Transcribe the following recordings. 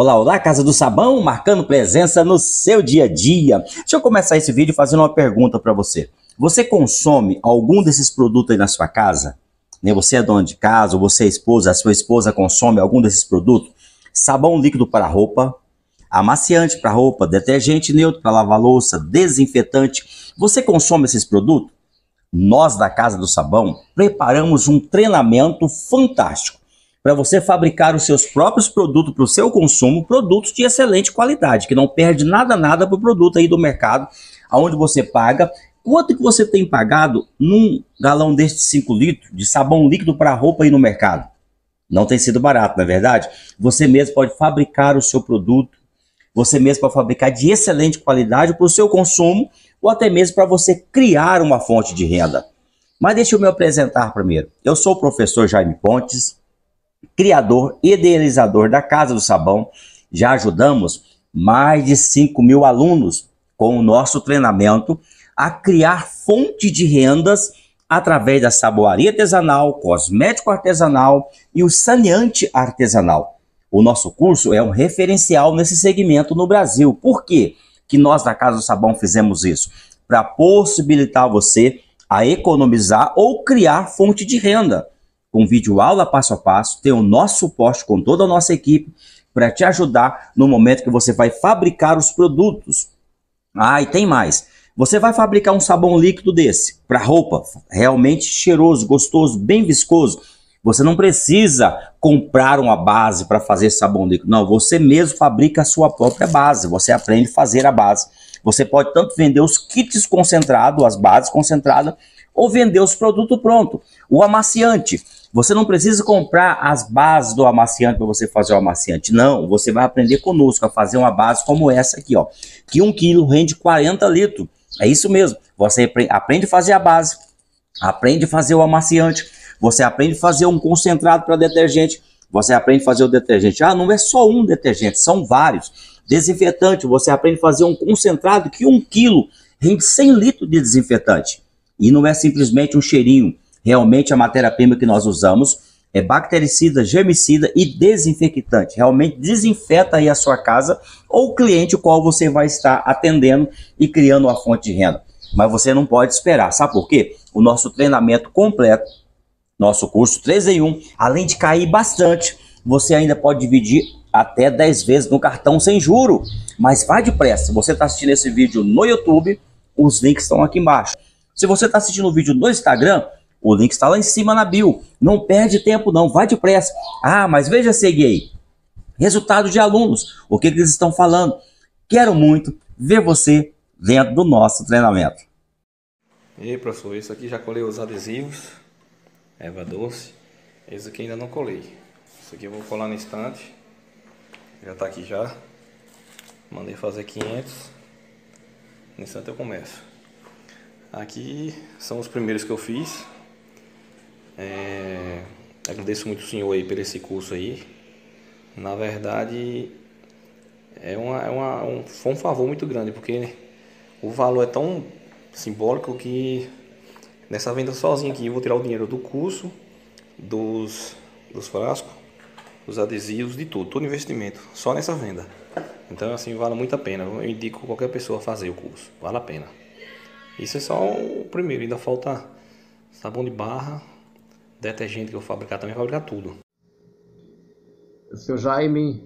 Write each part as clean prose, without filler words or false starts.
Olá, olá, Casa do Sabão, marcando presença no seu dia a dia. Deixa eu começar esse vídeo fazendo uma pergunta para você. Você consome algum desses produtos aí na sua casa? Você é dono de casa, você é esposa, a sua esposa consome algum desses produtos? Sabão líquido para roupa, amaciante para roupa, detergente neutro para lavar louça, desinfetante. Você consome esses produtos? Nós da Casa do Sabão preparamos um treinamento fantástico para você fabricar os seus próprios produtos para o seu consumo, produtos de excelente qualidade, que não perde nada para o produto aí do mercado, aonde você paga. Quanto que você tem pagado num galão deste 5 litros de sabão líquido para roupa aí no mercado? Não tem sido barato, não é verdade? Você mesmo pode fabricar o seu produto, você mesmo pode fabricar de excelente qualidade para o seu consumo ou até mesmo para você criar uma fonte de renda. Mas deixa eu me apresentar primeiro. Eu sou o professor Jaime Pontes, criador e idealizador da Casa do Sabão. Já ajudamos mais de 5.000 alunos com o nosso treinamento a criar fonte de rendas através da saboaria artesanal, cosmético artesanal e o saneante artesanal. O nosso curso é um referencial nesse segmento no Brasil. Por quê que nós da Casa do Sabão fizemos isso? Para possibilitar você a economizar ou criar fonte de renda. Com vídeo aula passo a passo, tem o nosso suporte com toda a nossa equipe para te ajudar no momento que você vai fabricar os produtos. Ah, e tem mais. Você vai fabricar um sabão líquido desse para roupa, realmente cheiroso, gostoso, bem viscoso. Você não precisa comprar uma base para fazer sabão líquido. Não, você mesmo fabrica a sua própria base. Você aprende a fazer a base. Você pode tanto vender os kits concentrados, as bases concentradas, ou vender os produtos prontos. O amaciante. Você não precisa comprar as bases do amaciante para você fazer o amaciante. Não, você vai aprender conosco a fazer uma base como essa aqui, ó, que 1 kg rende 40 litros. É isso mesmo. Você aprende a fazer a base, aprende a fazer o amaciante, você aprende a fazer um concentrado para detergente, você aprende a fazer o detergente. Ah, não é só um detergente, são vários. Desinfetante, você aprende a fazer um concentrado que 1 kg rende 100 litros de desinfetante. E não é simplesmente um cheirinho. Realmente a matéria-prima que nós usamos é bactericida, germicida e desinfectante. Realmente desinfeta aí a sua casa ou o cliente o qual você vai estar atendendo e criando uma fonte de renda. Mas você não pode esperar, sabe por quê? O nosso treinamento completo, nosso curso 3 em 1, além de cair bastante, você ainda pode dividir até 10 vezes no cartão sem juro. Mas vá depressa, se você está assistindo esse vídeo no YouTube, os links estão aqui embaixo. Se você está assistindo o vídeo no Instagram, o link está lá em cima na bio. Não perde tempo não, vai depressa. Ah, mas veja, segui aí. Resultado de alunos, o que eles estão falando. Quero muito ver você dentro do nosso treinamento. E aí, professor, isso aqui já colei os adesivos, erva doce. Esse aqui ainda não colei. Isso aqui eu vou colar no instante. Já está aqui já. Mandei fazer 500. No instante eu começo. Aqui são os primeiros que eu fiz. Agradeço muito o senhor aí por esse curso aí. Na verdade, foi um favor muito grande, porque o valor é tão simbólico que nessa venda sozinho aqui eu vou tirar o dinheiro do curso, dos frascos, dos adesivos, de tudo, todo investimento, só nessa venda. Então assim, vale muito a pena. Eu indico qualquer pessoa a fazer o curso, vale a pena. Isso é só o primeiro, ainda falta sabão de barra, detergente que eu fabricar também, fabricar tudo. Seu Jaime,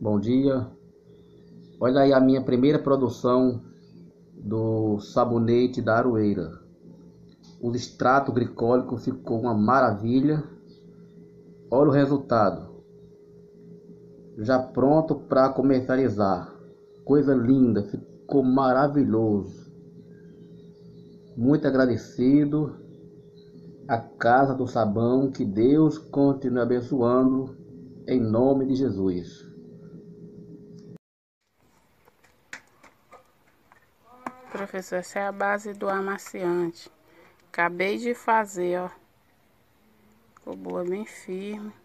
bom dia. Olha aí a minha primeira produção do sabonete da Aroeira. O extrato glicólico ficou uma maravilha. Olha o resultado. Já pronto para comercializar. Coisa linda, ficou maravilhoso. Muito agradecido à Casa do Sabão, que Deus continue abençoando, em nome de Jesus. Professor, essa é a base do amaciante. Acabei de fazer, ó. Ficou boa, bem firme.